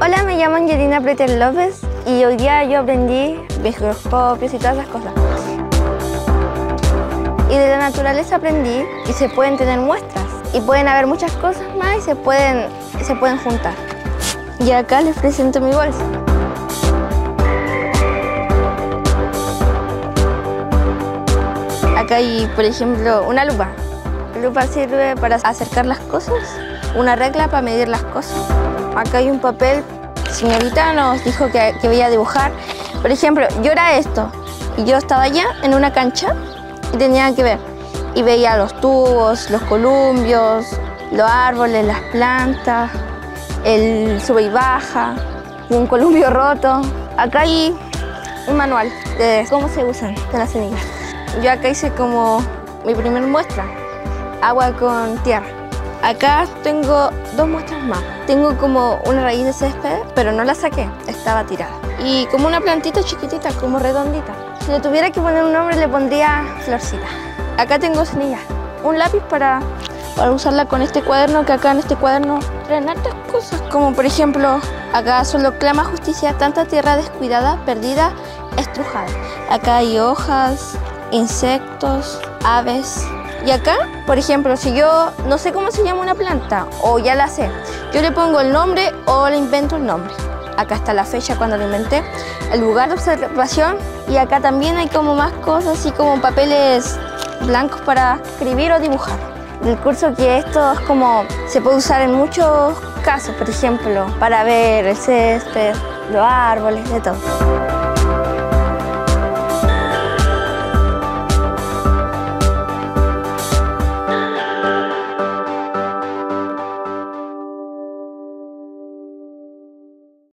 Hola, me llamo Angelina Pretel López y hoy día yo aprendí microscopios y todas esas cosas. Y de la naturaleza aprendí que se pueden tener muestras y pueden haber muchas cosas más y se pueden juntar. Y acá les presento mi bolsa. Acá hay, por ejemplo, una lupa. La lupa sirve para acercar las cosas, una regla para medir las cosas. Acá hay un papel. La señorita nos dijo que voy a dibujar. Por ejemplo, yo era esto. Y yo estaba allá en una cancha y tenía que ver. Y veía los tubos, los columpios, los árboles, las plantas, el sube y baja, un columpio roto. Acá hay un manual de cómo se usan las semillas. Yo acá hice como mi primera muestra, agua con tierra. Acá tengo dos muestras más. Tengo como una raíz de césped, pero no la saqué, estaba tirada. Y como una plantita chiquitita, como redondita. Si le tuviera que poner un nombre, le pondría Florcita. Acá tengo semillas, un lápiz para usarla con este cuaderno, que acá en este cuaderno traen hartas cosas. Como por ejemplo, acá solo clama justicia, tanta tierra descuidada, perdida, estrujada. Acá hay hojas, insectos, aves. Y acá, por ejemplo, si yo no sé cómo se llama una planta, o ya la sé, yo le pongo el nombre o le invento el nombre. Acá está la fecha cuando la inventé, el lugar de observación, y acá también hay como más cosas, así como papeles blancos para escribir o dibujar. El curso que esto es como, se puede usar en muchos casos, por ejemplo, para ver el césped, los árboles, de todo.